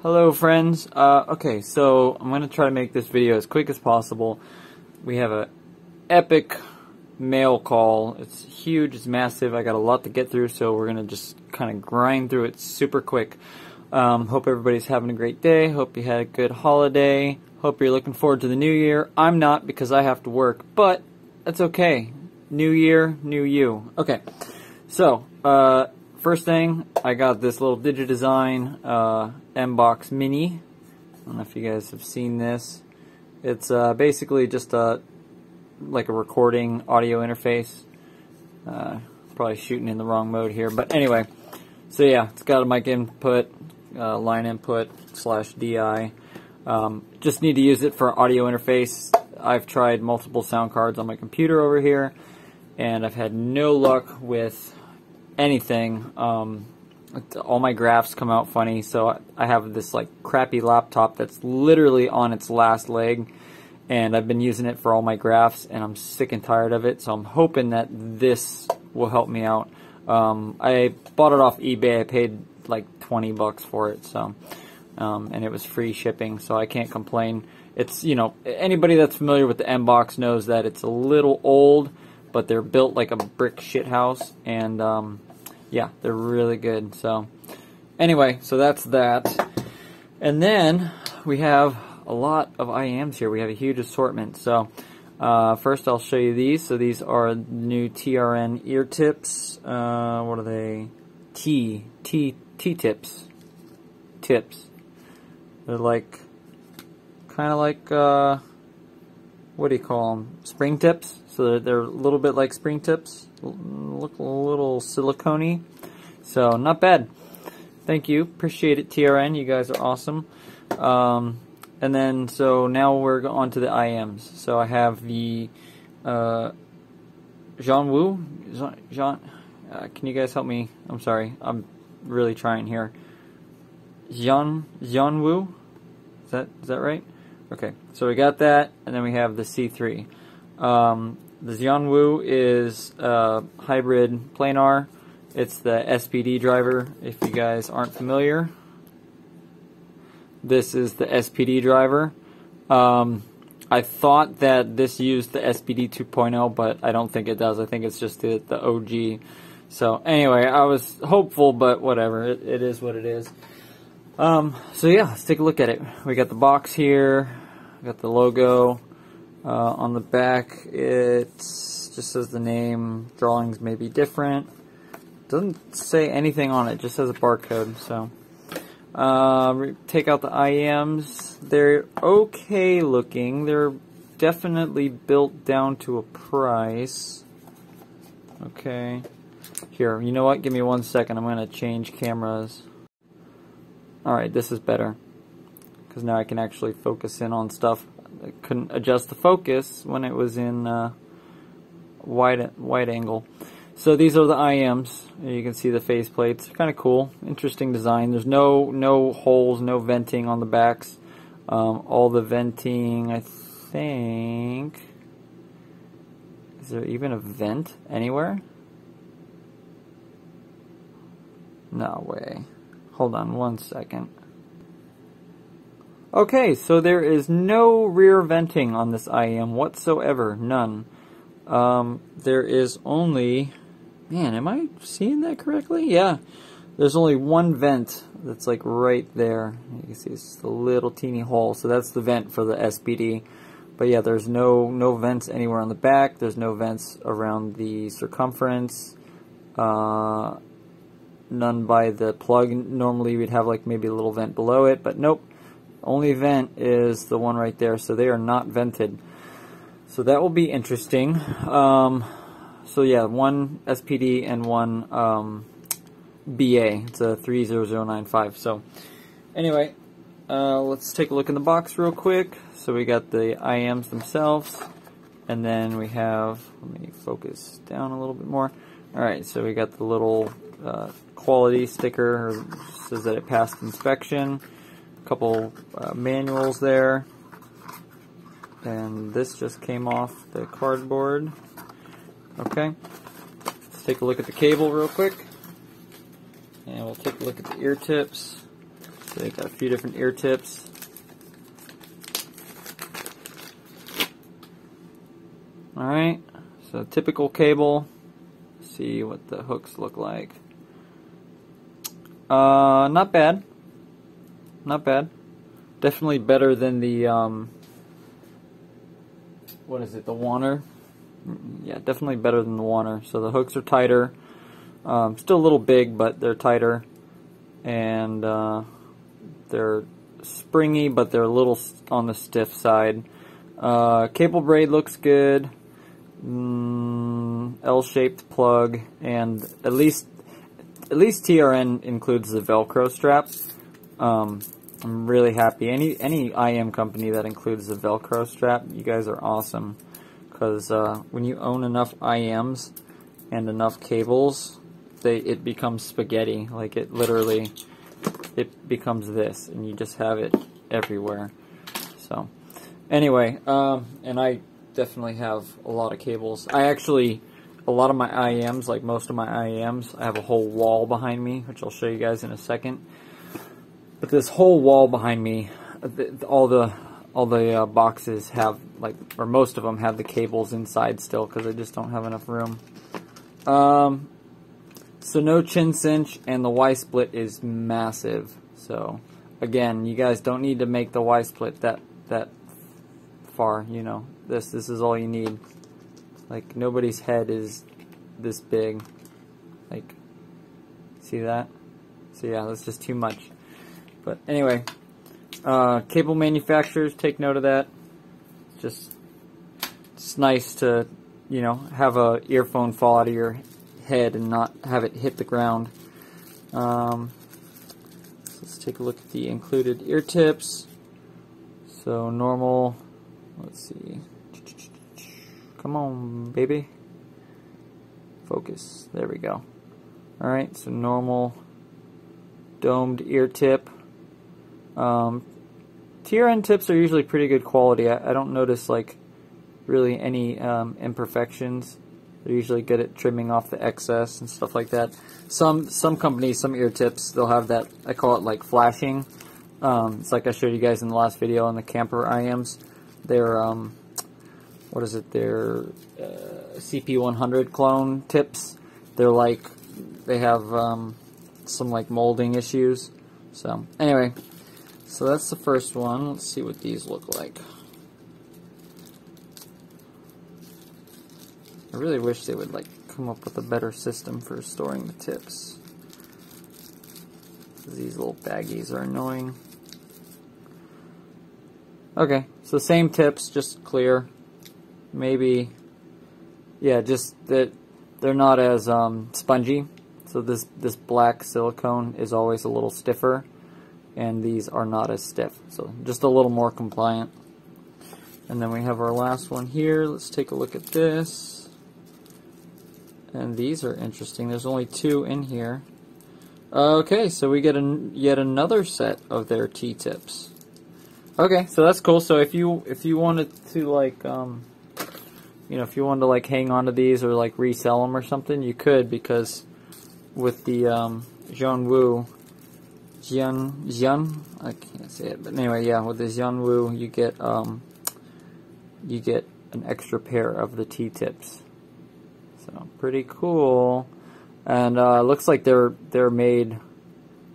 Hello friends, okay, so I'm going to try to make this video as quick as possible. We have an epic mail call. It's huge, it's massive, I got a lot to get through, so we're going to just kind of grind through it super quick. Hope everybody's having a great day, hope you had a good holiday, hope you're looking forward to the new year. I'm not because I have to work, but that's okay. New year, new you. Okay, so, first thing, I got this little DigiDesign Mbox Mini. I don't know if you guys have seen this. It's basically just like a recording audio interface. Probably shooting in the wrong mode here, but anyway. So yeah, it's got a mic input, line input, /DI. Just need to use it for audio interface. I've tried multiple sound cards on my computer over here, and I've had no luck with anything. All my graphs come out funny, so I have this like crappy laptop that's literally on its last leg, and I've been using it for all my graphs and I'm sick and tired of it, so I'm hoping that this will help me out. I bought it off eBay. I paid like 20 bucks for it, so and it was free shipping, so I can't complain. It's, you know, anybody that's familiar with the Mbox knows that it's a little old, but they're built like a brick shithouse, and yeah, they're really good. So anyway, so that's that. And then we have a lot of IEMs here. We have a huge assortment. So first I'll show you these. So these are new TRN ear tips. What are they? T tips. They're like, kind of like, what do you call them? Spring tips. So they're a little bit like spring tips. Look a little silicone-y. So not bad. Thank you. Appreciate it, TRN. You guys are awesome. And then, so now we're on to the IEMs. So I have the Xuan Wu. Can you guys help me? I'm sorry. I'm really trying here. Xuan Wu? Is that right? Okay. So we got that, and then we have the C3. The Xuan Wu is hybrid planar. It's the SPD driver, if you guys aren't familiar. This is the SPD driver. I thought that this used the SPD 2.0, but I don't think it does. I think it's just the OG. So anyway, I was hopeful, but whatever. It is what it is. So yeah, let's take a look at it. We got the box here. We got the logo. On the back, it just says the name. Drawings may be different. Doesn't say anything on it. Just says a barcode. So, take out the IEMs. They're okay looking. They're definitely built down to a price. Okay. Here, you know what? Give me 1 second. I'm gonna change cameras. All right, this is better because now I can actually focus in on stuff. I couldn't adjust the focus when it was in wide angle. So these are the IEMs. You can see the face plates. Kind of cool, interesting design. There's no holes, no venting on the backs. All the venting, I think. Is there even a vent anywhere? No way. Hold on 1 second. Okay, so there is no rear venting on this IEM whatsoever, none. There is only, man, am I seeing that correctly? Yeah, there's only one vent that's like right there. You can see it's just a little teeny hole, so that's the vent for the SPD. But yeah, there's no vents anywhere on the back. There's no vents around the circumference. None by the plug. Normally we'd have like maybe a little vent below it, but nope. Only vent is the one right there, so they are not vented. So that will be interesting. So yeah, one SPD and one BA. It's a 30095. So anyway, let's take a look in the box real quick. So we got the IEMs themselves, and then we have, let me focus down a little bit more. All right, so we got the little quality sticker. It says that it passed inspection. Couple manuals there, and this just came off the cardboard. Okay, let's take a look at the cable real quick, and we'll take a look at the ear tips. So I got a few different ear tips. Alright, so typical cable. Let's see what the hooks look like. Not bad. Not bad. Definitely better than the, what is it, the Warner? Yeah, definitely better than the Warner. So the hooks are tighter. Still a little big, but they're tighter. And they're springy, but they're a little on the stiff side. Cable braid looks good. L-shaped plug, and at least TRN includes the Velcro strap. I'm really happy. Any IEM company that includes the Velcro strap, you guys are awesome. Because when you own enough IEMs and enough cables, it becomes spaghetti. Like it becomes this, and you just have it everywhere. So anyway, and I definitely have a lot of cables. A lot of my IEMs, like most of my IEMs, I have a whole wall behind me, which I'll show you guys in a second. But this whole wall behind me, all the boxes have, like, or most of them have the cables inside still because I just don't have enough room. So no chin cinch, and the Y split is massive. So again, you guys don't need to make the Y split that far, you know. This is all you need. Like, nobody's head is this big. Like, see that? So yeah, that's just too much. But anyway, cable manufacturers, take note of that. Just, it's nice to, you know, have a earphone fall out of your head and not have it hit the ground. So let's take a look at the included ear tips. So normal, let's see. Come on, baby. Focus. There we go. Alright, so normal domed ear tip. TRN tips are usually pretty good quality. I don't notice, like, really any imperfections. They're usually good at trimming off the excess and stuff like that. Some companies, some ear tips, they'll have that, I call it, like, flashing. It's like I showed you guys in the last video on the Camper IEMs. They're, what is it, their CP100 clone tips. They're like, they have some like molding issues. So anyway, so that's the first one. Let's see what these look like. I really wish they would like come up with a better system for storing the tips. These little baggies are annoying. Okay, so same tips, just clear. Maybe, yeah, just that they're not as spongy. So this black silicone is always a little stiffer, and these are not as stiff. So just a little more compliant. And then we have our last one here. Let's take a look at this. And these are interesting. There's only two in here. Okay, so we get yet another set of their T-tips. Okay, so that's cool. So if you wanted to, like, you know, if you wanted to, like, hang on to these or, like, resell them or something, you could, because with the Xuan Wu, I can't say it, but anyway, yeah, with the Xuan Wu, you get an extra pair of the T-tips. So pretty cool, and looks like they're made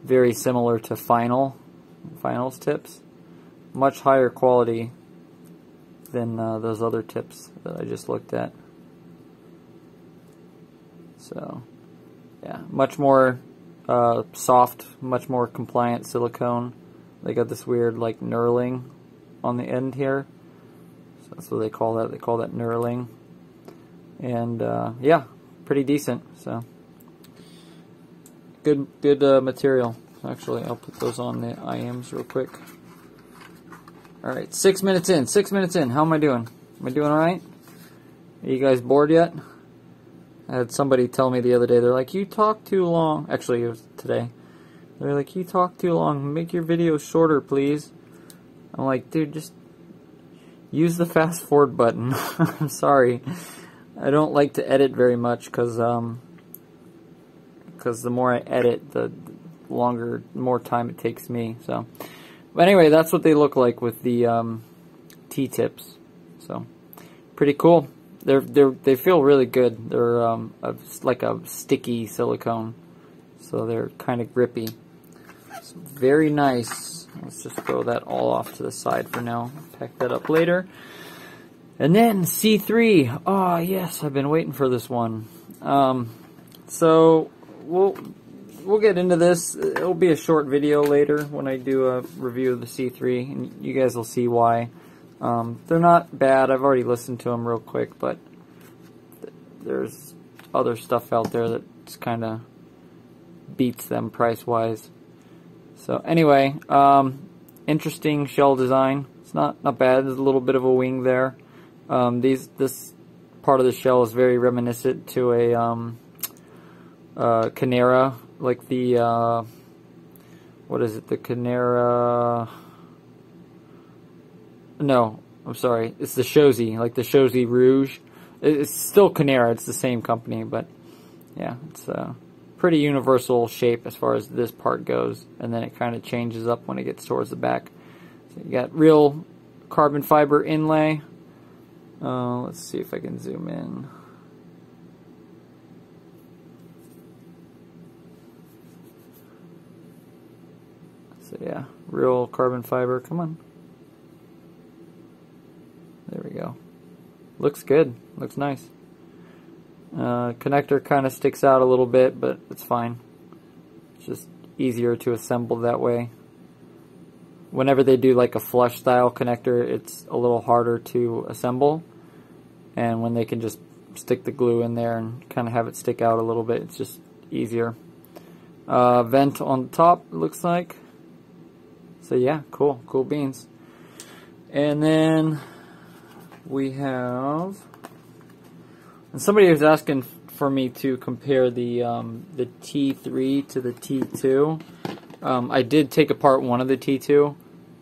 very similar to finals tips, much higher quality than those other tips that I just looked at. So yeah, much more soft, much more compliant silicone. They got this weird, like, knurling on the end here, so that's what they call that. They call that knurling. And yeah, pretty decent. So good material. Actually, I'll put those on the IEMs real quick. Alright, 6 minutes in, 6 minutes in. How am I doing? Am I doing alright? Are you guys bored yet? I had somebody tell me the other day, they're like, you talk too long. Actually, it was today. They're like, you talk too long. Make your video shorter, please. I'm like, dude, just use the fast forward button. I'm sorry. I don't like to edit very much because the more I edit, the longer, more time it takes me. So, but anyway, that's what they look like with the T-tips. So, pretty cool. They feel really good. They're like a sticky silicone, so they're kind of grippy. So very nice. Let's just throw that all off to the side for now. Pack that up later. And then C3. Oh yes, I've been waiting for this one. So we'll get into this. It'll be a short video later when I do a review of the C3, and you guys will see why. They're not bad. I've already listened to them real quick, but there's other stuff out there that kind of beats them price-wise. So anyway, interesting shell design. It's not bad. There's a little bit of a wing there. This part of the shell is very reminiscent to a Kinera, like the what is it? The Kinera. No, I'm sorry. It's the Shozi, like the Shozi Rouge. It's still Kinera. It's the same company, but yeah, it's a pretty universal shape as far as this part goes. And then it kind of changes up when it gets towards the back. So you got real carbon fiber inlay. Let's see if I can zoom in. So yeah, real carbon fiber. Come on. There we go. Looks good. Looks nice. Connector kind of sticks out a little bit, but it's fine. It's just easier to assemble that way. Whenever they do like a flush style connector, it's a little harder to assemble. And when they can just stick the glue in there and kind of have it stick out a little bit, it's just easier. Vent on top, looks like. So yeah, cool. Cool beans. And then we have, and somebody was asking for me to compare the T3 to the T2. I did take apart one of the T2.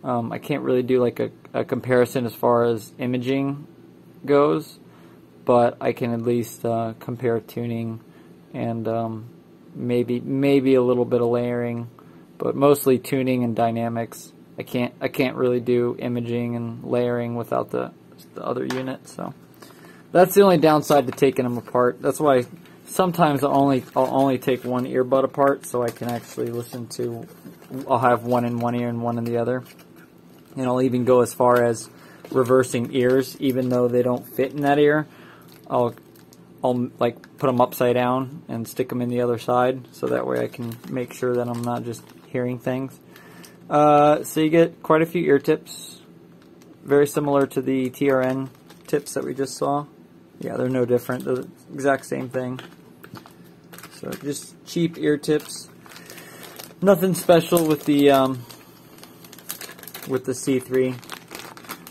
I can't really do like a comparison as far as imaging goes, but I can at least compare tuning and maybe a little bit of layering, but mostly tuning and dynamics. I can't really do imaging and layering without the other unit, so that's the only downside to taking them apart. That's why sometimes I'll only take one earbud apart, so I can actually listen to. I'll have one in one ear and one in the other, and I'll even go as far as reversing ears, even though they don't fit in that ear. I'll like put them upside down and stick them in the other side, so that way I can make sure that I'm not just hearing things. So you get quite a few ear tips. Very similar to the TRN tips that we just saw. Yeah, they're no different. They're the exact same thing. So just cheap ear tips. Nothing special with the C3.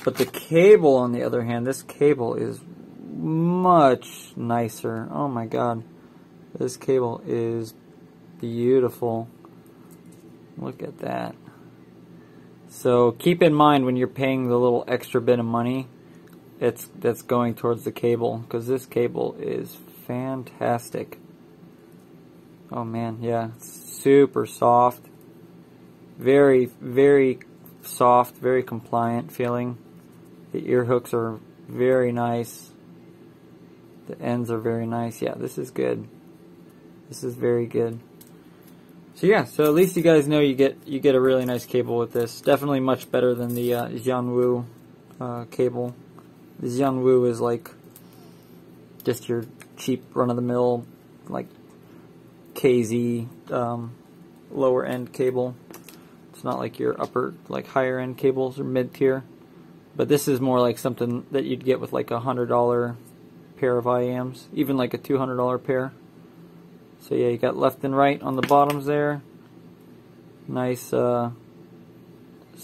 But the cable, on the other hand, this cable is much nicer. Oh my god. This cable is beautiful. Look at that. So keep in mind when you're paying the little extra bit of money, that's going towards the cable, because this cable is fantastic. Oh man, yeah, it's super soft, very soft, very compliant feeling. The ear hooks are very nice. The ends are very nice. Yeah, this is good. This is very good. So yeah, so at least you guys know you get a really nice cable with this. Definitely much better than the Xuan Wu cable. The Xuan Wu is like just your cheap run-of-the-mill like KZ lower-end cable. It's not like your upper, like higher-end cables or mid-tier. But this is more like something that you'd get with like a $100 pair of IEMs, even like a $200 pair. So yeah, you got left and right on the bottoms there. Nice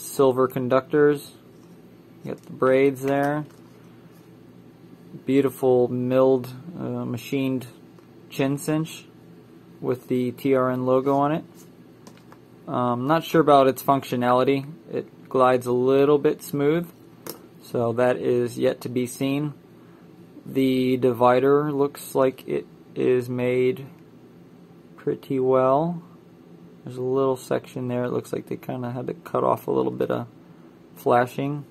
silver conductors. You got the braids there. Beautiful milled, machined chin cinch with the TRN logo on it. Not sure about its functionality. It glides a little bit smooth, so that is yet to be seen. The divider looks like it is made pretty well. There's a little section there. It looks like they kind of had to cut off a little bit of flashing.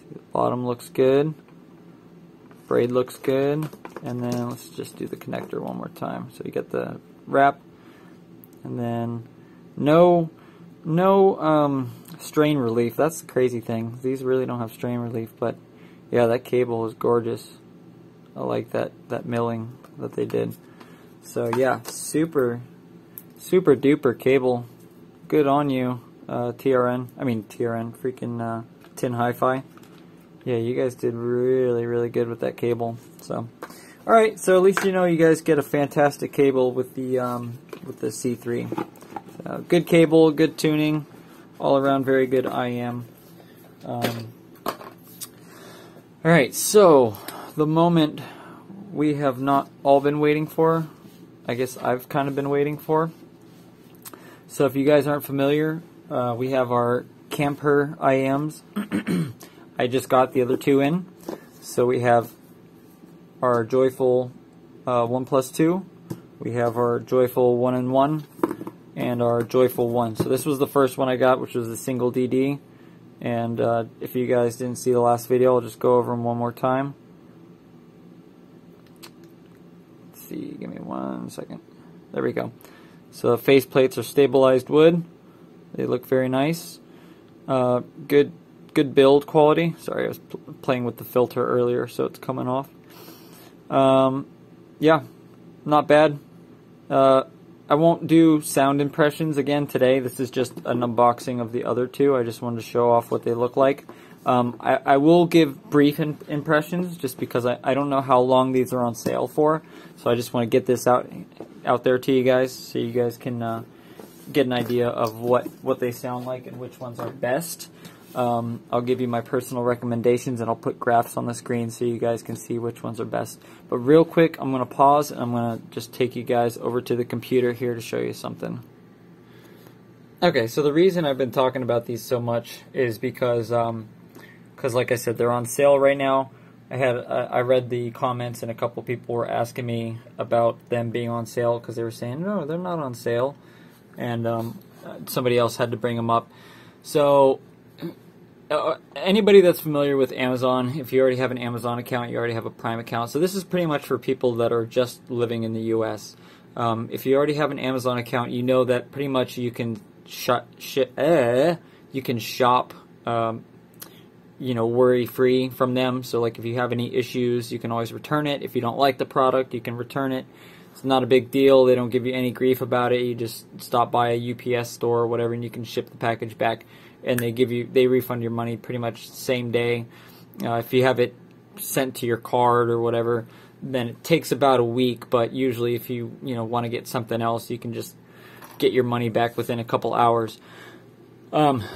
See, the bottom looks good. Braid looks good. And then let's just do the connector one more time. So you get the wrap. And then no strain relief. That's the crazy thing. These really don't have strain relief, but yeah, that cable is gorgeous. I like that milling that they did. So yeah, super duper cable. Good on you, TRN, freaking Tin Hi-Fi. Yeah, you guys did really good with that cable. So all right, so at least you know you guys get a fantastic cable with the C3. So, good cable, good tuning, all around very good IEM. All right, so the moment we have not all been waiting for, I guess I've kind of been waiting for. So if you guys aren't familiar, we have our Canpur IEMs. I just got the other two in. So we have our Joyful 1+2, we have our Joyful 1 and 1, and our Joyful 1. So this was the first one I got, which was the single DD. And if you guys didn't see the last video, I'll just go over them one more time. Let's see, give me one second. There we go. So the face plates are stabilized wood. They look very nice. Good build quality. Sorry, I was playing with the filter earlier, so it's coming off. Yeah, not bad. I won't do sound impressions again today. This is just an unboxing of the other two. I just wanted to show off what they look like. I will give brief impressions just because I don't know how long these are on sale for. So I just want to get this out there to you guys so you guys can get an idea of what they sound like and which ones are best. I'll give you my personal recommendations and I'll put graphs on the screen so you guys can see which ones are best. But real quick, I'm going to pause and I'm going to just take you guys over to the computer here to show you something. Okay, so the reason I've been talking about these so much is because, like I said, they're on sale right now. I read the comments and a couple people were asking me about them being on sale because they were saying, no, they're not on sale. And somebody else had to bring them up. So anybody that's familiar with Amazon, if you already have an Amazon account, you already have a Prime account. So this is pretty much for people that are just living in the U.S. If you already have an Amazon account, you know that pretty much you can shop, worry-free from them. So like if you have any issues, you can always return it. If you don't like the product, you can return it. It's not a big deal. They don't give you any grief about it. You just stop by a UPS store or whatever, and you can ship the package back. And they refund your money pretty much same day. If you have it sent to your card or whatever, then it takes about a week. But usually, if you want to get something else, you can just get your money back within a couple hours.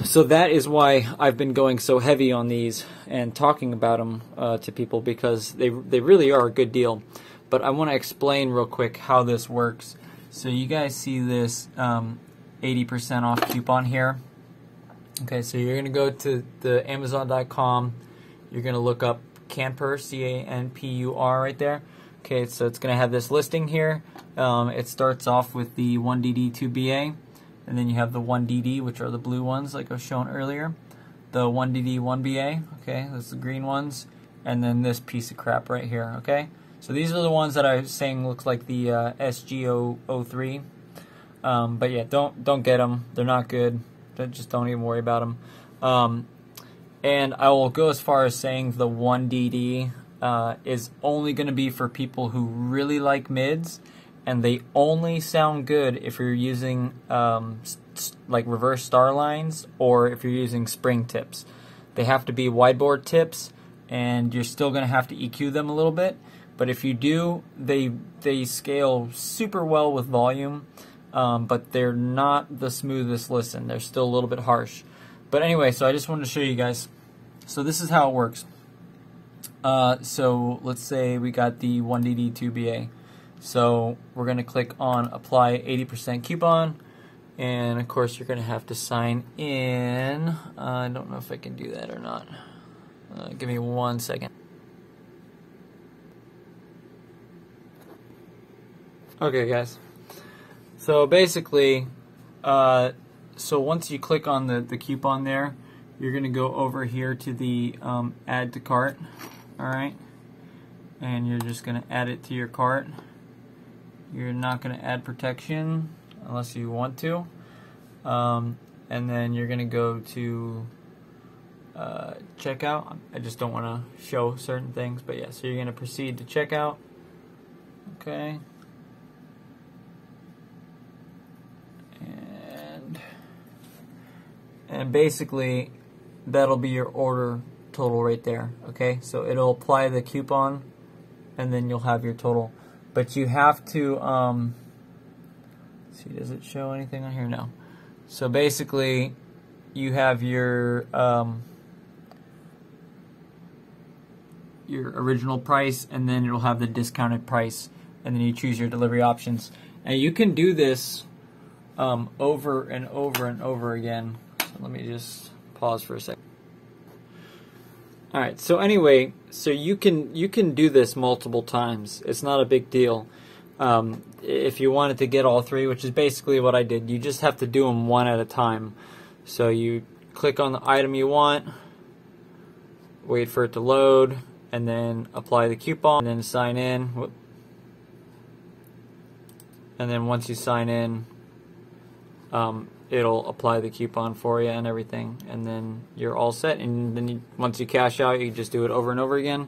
So that is why I've been going so heavy on these and talking about them to people because they really are a good deal. But I want to explain real quick how this works. So you guys see this 80% off coupon here. Okay, so you're going to go to the Amazon.com. You're going to look up Canpur, C-A-N-P-U-R right there. Okay, so it's going to have this listing here. It starts off with the 1DD, 2BA. And then you have the 1DD, which are the blue ones like I was shown earlier. The 1DD, 1BA. Okay, that's the green ones. And then this piece of crap right here. Okay, so these are the ones that I was saying looks like the SG003. But yeah, don't get them. They're not good. Just don't even worry about them. And I will go as far as saying the 1DD is only going to be for people who really like mids, and they only sound good if you're using like reverse star lines or if you're using spring tips. They have to be wideboard tips, and you're still going to have to EQ them a little bit. But if you do, they scale super well with volume. But they're not the smoothest listen. They're still a little bit harsh. But anyway, so I just wanted to show you guys. So this is how it works. So let's say we got the 1DD 2BA. So we're going to click on Apply 80% Coupon. And, of course, you're going to have to sign in. I don't know if I can do that or not. Give me one second. Okay, guys. So basically, so once you click on the coupon there, you're going to go over here to the add to cart, alright? And you're just going to add it to your cart. You're not going to add protection unless you want to. And then you're going to go to checkout. I just don't want to show certain things, but yeah, so you're going to proceed to checkout. Okay. And basically, that'll be your order total right there, okay? So it'll apply the coupon, and then you'll have your total. But you have to, see, does it show anything on here? No. So basically, you have your original price, and then it'll have the discounted price, and then you choose your delivery options. And you can do this over and over and over again. Let me just pause for a second. All right. So anyway, so you can do this multiple times. It's not a big deal. If you wanted to get all three, which is basically what I did, you just have to do them one at a time. So you click on the item you want, wait for it to load, and then apply the coupon, and then sign in. Whoop. And then once you sign in, it'll apply the coupon for you and everything, and then you're all set. And then once you cash out, you just do it over and over again,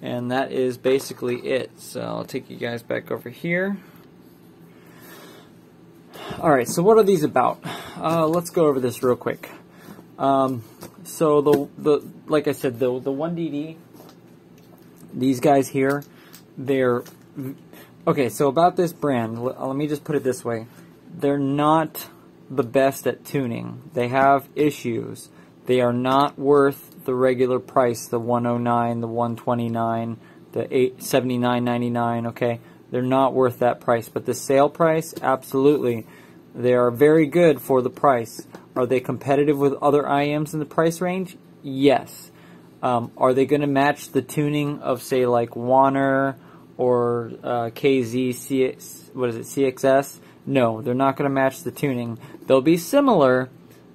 and that is basically it. So I'll take you guys back over here. Alright, so what are these about? Let's go over this real quick. So the like I said, the 1DD, these guys here, they're okay. So about this brand, let me just put it this way, they're not the best at tuning. They have issues. They are not worth the regular price, the 109, the 129, the 879.99, okay? They're not worth that price, but the sale price, absolutely. They are very good for the price. Are they competitive with other IEMs in the price range? Yes. Are they going to match the tuning of, say, like Warner or KZ, CXS? No, they're not going to match the tuning. They'll be similar,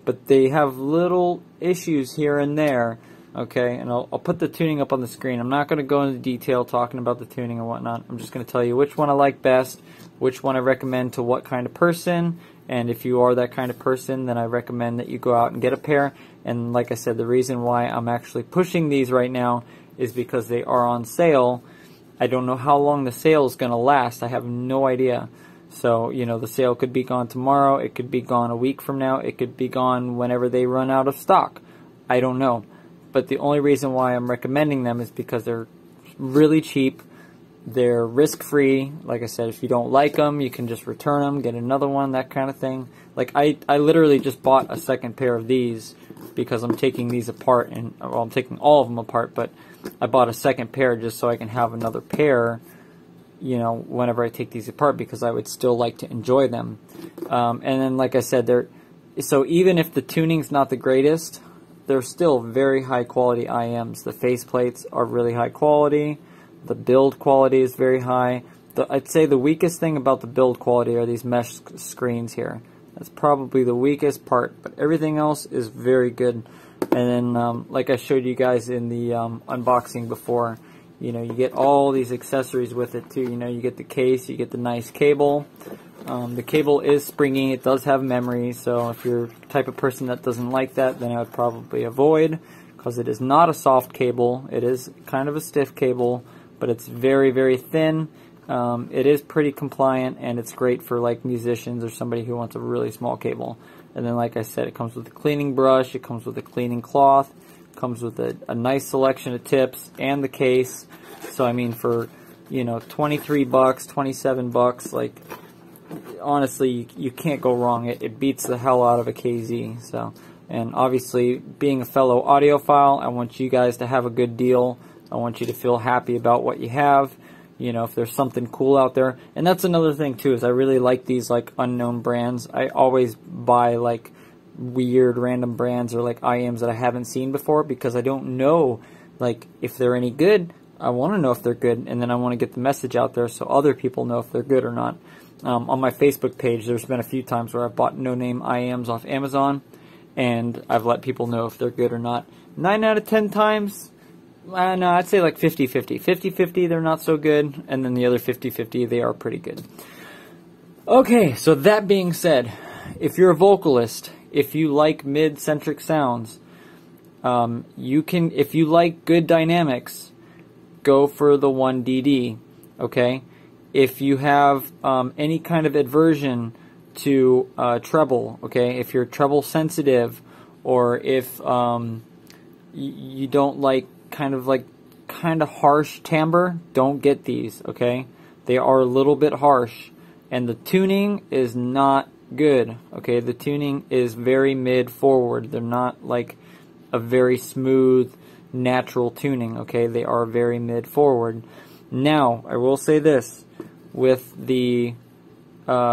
but they have little issues here and there. Okay, and I'll put the tuning up on the screen. I'm not going to go into detail talking about the tuning and whatnot. I'm just going to tell you which one I like best, which one I recommend to what kind of person, and if you are that kind of person, then I recommend that you go out and get a pair. And like I said, the reason why I'm actually pushing these right now is because they are on sale. I don't know how long the sale is going to last. I have no idea. So, you know, the sale could be gone tomorrow, it could be gone a week from now, it could be gone whenever they run out of stock. I don't know. But the only reason why I'm recommending them is because they're really cheap, they're risk-free. Like I said, if you don't like them, you can just return them, get another one, that kind of thing. Like, I literally just bought a second pair of these because I'm taking these apart, and well, I'm taking all of them apart, but I bought a second pair just so I can have another pair, you know, whenever I take these apart, because I would still like to enjoy them. And then, like I said, they're, so even if the tuning's not the greatest, they're still very high quality IEMs. The faceplates are really high quality. The build quality is very high. I'd say the weakest thing about the build quality are these mesh screens here. That's probably the weakest part, but everything else is very good. And then, like I showed you guys in the unboxing before, you know, you get all these accessories with it too. You know, you get the case, you get the nice cable. The cable is springy. It does have memory. So if you're the type of person that doesn't like that, then I would probably avoid, because it is not a soft cable. It is kind of a stiff cable, but it's very, very thin. It is pretty compliant, and it's great for like musicians or somebody who wants a really small cable. And then, like I said, it comes with a cleaning brush. It comes with a cleaning cloth. Comes with a nice selection of tips and the case. So I mean, for, you know, 23 bucks, 27 bucks, like, honestly, you can't go wrong. It beats the hell out of a KZ. So, and obviously, being a fellow audiophile, I want you guys to have a good deal. I want you to feel happy about what you have. You know, if there's something cool out there. And that's another thing too, is I really like these like unknown brands. I always buy like weird random brands or like IEMs that I haven't seen before, because I don't know like if they're any good. I want to know if they're good, and then I want to get the message out there so other people know if they're good or not. On my Facebook page, there's been a few times where I've bought no-name IEMs off Amazon, and I've let people know if they're good or not. 9 out of 10 times, no, I'd say like 50-50. 50-50, they're not so good, and then the other 50-50, they are pretty good. Okay, so that being said, if you're a vocalist, if you like mid-centric sounds, you can, if you like good dynamics, go for the 1DD, okay? If you have any kind of aversion to treble, okay, if you're treble sensitive, or if you don't like kind of harsh timbre, don't get these, okay? They are a little bit harsh, and the tuning is not good, okay? The tuning is very mid-forward. They're not like a very smooth, natural tuning, okay? They are very mid-forward. Now, I will say this, with the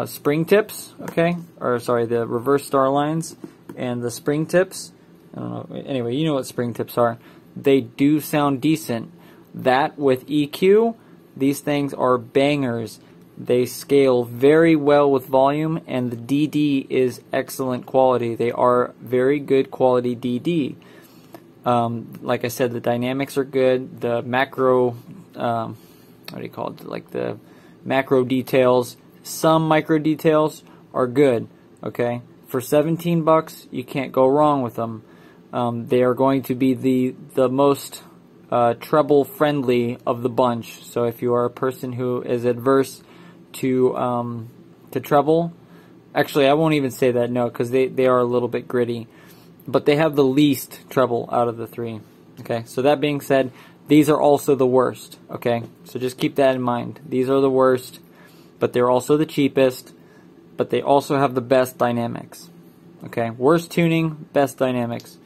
spring tips, okay? Or, sorry, the reverse star lines and the spring tips. I don't know. Anyway, you know what spring tips are. They do sound decent. That, with EQ, these things are bangers. They scale very well with volume, and the DD is excellent quality. They are very good quality DD. Like I said, the dynamics are good. The macro, what do you call it? Like the macro details, some micro details are good. Okay, for 17 bucks, you can't go wrong with them. They are going to be the most treble friendly of the bunch. So if you are a person who is adverse to treble, actually I won't even say that, no, because they are a little bit gritty, but they have the least treble out of the three. Okay, so that being said, these are also the worst, okay? So just keep that in mind. These are the worst, but they're also the cheapest, but they also have the best dynamics, okay? Worst tuning, best dynamics.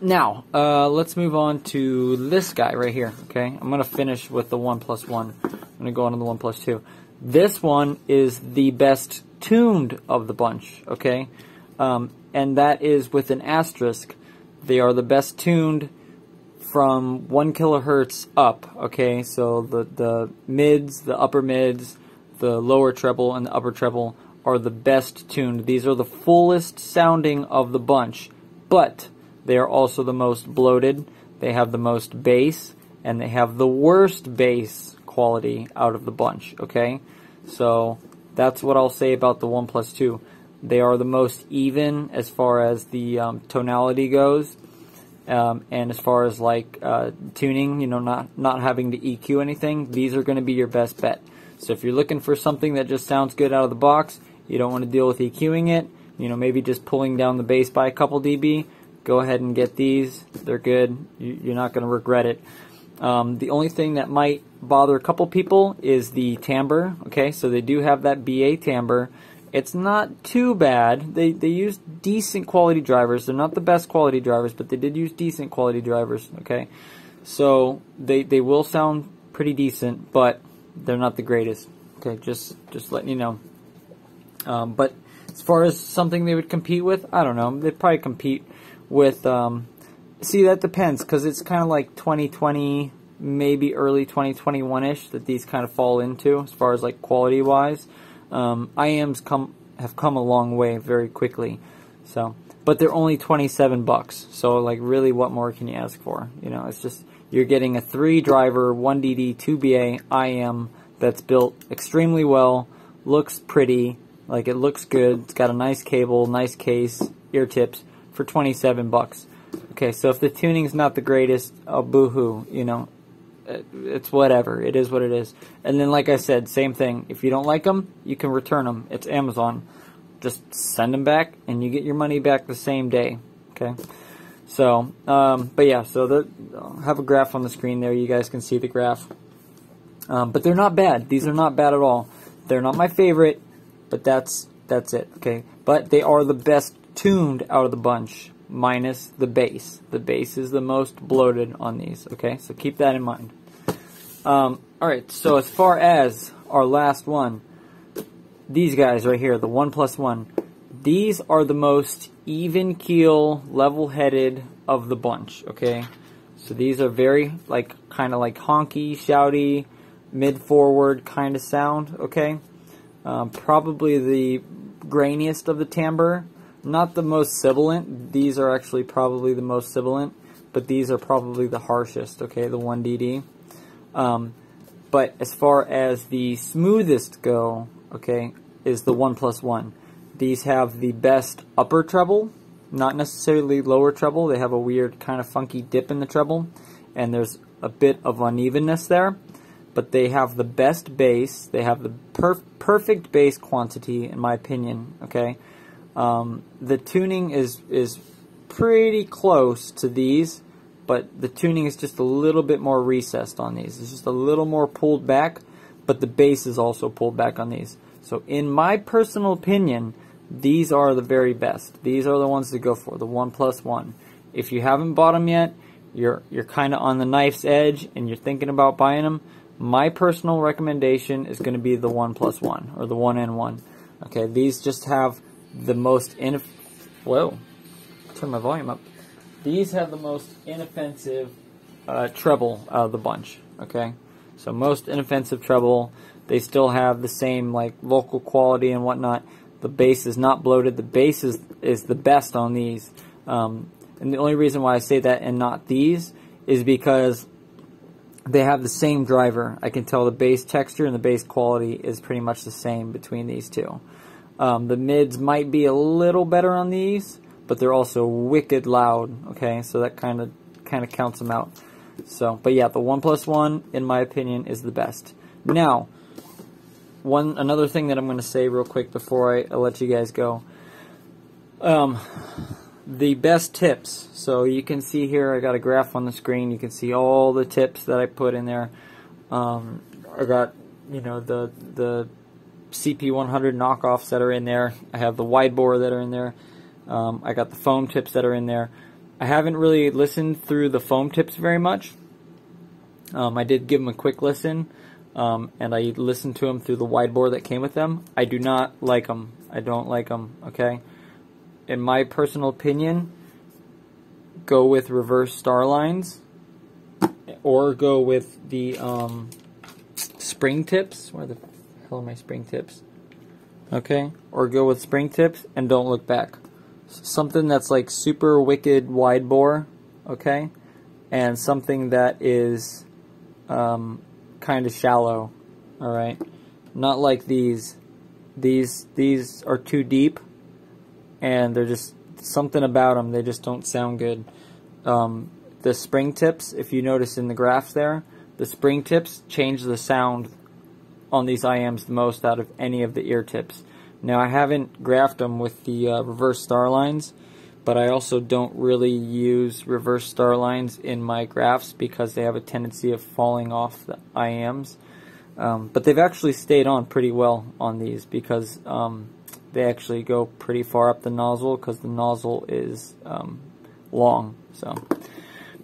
Now, let's move on to this guy right here, okay? I'm going to finish with the 1+1. I'm going to go on to the 1+2. This one is the best tuned of the bunch, okay? And that is with an asterisk. They are the best tuned from 1 kilohertz up, okay? So the mids, the upper mids, the lower treble, and the upper treble are the best tuned. These are the fullest sounding of the bunch, but they are also the most bloated. They have the most bass, and they have the worst bass quality out of the bunch, okay? So that's what I'll say about the 1+2. They are the most even as far as the tonality goes, and as far as like tuning, you know, not having to EQ anything. These are going to be your best bet. So if you're looking for something that just sounds good out of the box, you don't want to deal with EQing it, you know, maybe just pulling down the bass by a couple dB, go ahead and get these. They're good. You're not going to regret it. The only thing that might bother a couple people is the timbre, okay? So they do have that BA timbre. It's not too bad. They use decent quality drivers. They're not the best quality drivers, but they did use decent quality drivers, okay? So they will sound pretty decent, but they're not the greatest, okay? Just letting you know. But as far as something they would compete with, I don't know. They'd probably compete with, see, that depends, because it's kind of like 2020, maybe early 2021-ish that these kind of fall into as far as like quality-wise. IEMs have come a long way very quickly, so, but they're only 27 bucks, so like really what more can you ask for? You know, it's just, you're getting a 3-driver, 1DD, 2BA IEM that's built extremely well, looks pretty, like it looks good, it's got a nice cable, nice case, ear tips, for 27 bucks. Okay, so if the tuning's not the greatest, oh, boo-hoo, you know, it's whatever. It is what it is. And then, like I said, same thing. If you don't like them, you can return them. It's Amazon. Just send them back, and you get your money back the same day, okay? So, but yeah, so I'll have a graph on the screen there. You guys can see the graph. But they're not bad. These are not bad at all. They're not my favorite, but that's it, okay? But they are the best tuned out of the bunch, minus the bass. The bass is the most bloated on these, okay? So keep that in mind. Alright, so as far as our last one, these guys right here, the 1+1, these are the most even keel, level-headed of the bunch, okay? So these are very, like, kind of like honky, shouty, mid-forward kind of sound, okay? Probably the grainiest of the timbre. Not the most sibilant. These are actually probably the most sibilant, but these are probably the harshest, okay, the 1DD. But as far as the smoothest go, okay, is the 1+1. These have the best upper treble, not necessarily lower treble. They have a weird kind of funky dip in the treble, and there's a bit of unevenness there. But they have the best bass. They have the perfect bass quantity, in my opinion, okay? The tuning is pretty close to these, but the tuning is just a little bit more recessed on these. It's just a little more pulled back, but the bass is also pulled back on these. So in my personal opinion, these are the very best. These are the ones to go for, the 1+1. If you haven't bought them yet, you're kind of on the knife's edge and you're thinking about buying them, my personal recommendation is going to be the 1+1 or the 1N1. Okay, these just have the most whoa, turn my volume up. These have the most inoffensive treble out of the bunch. Okay, so most inoffensive treble. They still have the same like vocal quality and whatnot. The bass is not bloated. The bass is the best on these. And the only reason why I say that and not these is because they have the same driver. I can tell the bass texture and the bass quality is pretty much the same between these two. The mids might be a little better on these, but they're also wicked loud, okay? So that kind of counts them out. So, but yeah, the 1+1, in my opinion, is the best. Now, another thing that I'm going to say real quick before I let you guys go. The best tips. So you can see here, I got a graph on the screen. You can see all the tips that I put in there. I got, you know, the CP100 knockoffs that are in there. I have the wide bore that are in there. I got the foam tips that are in there. I haven't really listened through the foam tips very much. I did give them a quick listen, and I listened to them through the wide bore that came with them. I do not like them. I don't like them, okay? In my personal opinion, go with reverse star lines or go with the spring tips. Where the hell are my spring tips? Okay, or go with spring tips and don't look back. Something that's like super wicked wide bore, okay, and something that is kind of shallow, all right? Not like these. These are too deep. And they're just, something about them, they just don't sound good. The spring tips, if you notice in the graphs there, the spring tips change the sound on these IEMs the most out of any of the ear tips. Now, I haven't graphed them with the reverse star lines, but I also don't really use reverse star lines in my graphs because they have a tendency of falling off the IEMs. But they've actually stayed on pretty well on these because they actually go pretty far up the nozzle because the nozzle is long. So,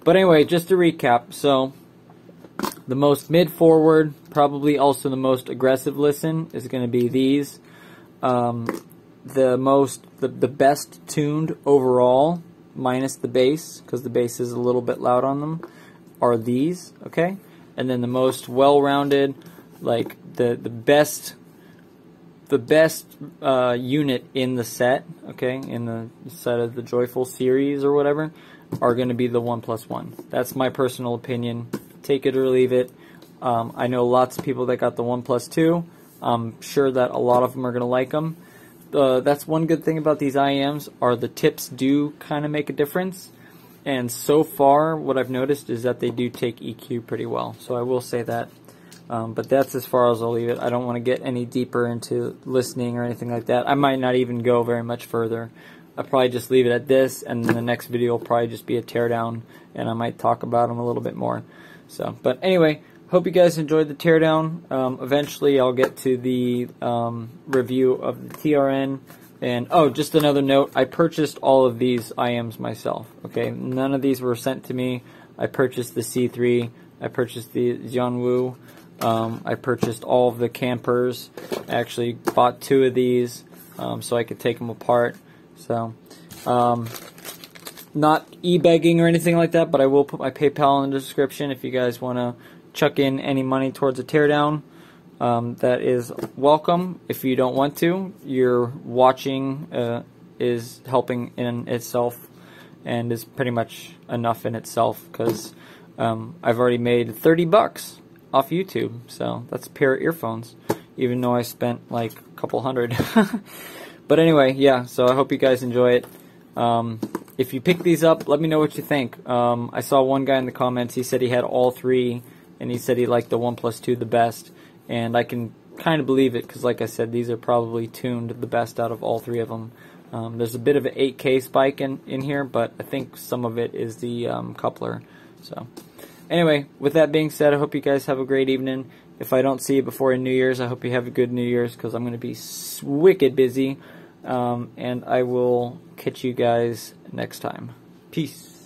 but anyway, just to recap, so the most mid-forward, probably also the most aggressive listen is going to be these. The best tuned overall, minus the bass, because the bass is a little bit loud on them, are these, okay? And then the most well-rounded, like the best unit in the set, okay, in the set of the Joyful series or whatever, are going to be the 1+1. That's my personal opinion. Take it or leave it. I know lots of people that got the 1+2. I'm sure that a lot of them are going to like them. That's one good thing about these IEMs are the tips do kind of make a difference. And so far, what I've noticed is that they do take EQ pretty well. So I will say that. But that's as far as I'll leave it. I don't want to get any deeper into listening or anything like that. I might not even go very much further. I'll probably just leave it at this, and then the next video will probably just be a teardown, and I might talk about them a little bit more. So, but anyway, hope you guys enjoyed the teardown. Eventually I'll get to the review of the TRN. And, oh, just another note, I purchased all of these IEMs myself. Okay, none of these were sent to me. I purchased the C3. I purchased the Xuan Wu. I purchased all of the Campers. I actually bought 2 of these so I could take them apart. So, not e-begging or anything like that, but I will put my PayPal in the description if you guys want to chuck in any money towards a teardown. That is welcome. If you don't want to, your watching is helping in itself and is pretty much enough in itself, because I've already made 30 bucks off YouTube, so that's a pair of earphones, even though I spent like a couple hundred. But anyway, yeah, so I hope you guys enjoy it. If you pick these up, let me know what you think. I saw one guy in the comments, he said he had all three, and he said he liked the 1 plus 2 the best, and I can kind of believe it, because like I said, these are probably tuned the best out of all three of them. There's a bit of an 8K spike in here, but I think some of it is the coupler. So anyway, with that being said, I hope you guys have a great evening. If I don't see you before New Year's, I hope you have a good New Year's, because I'm going to be wicked busy, and I will catch you guys next time. Peace.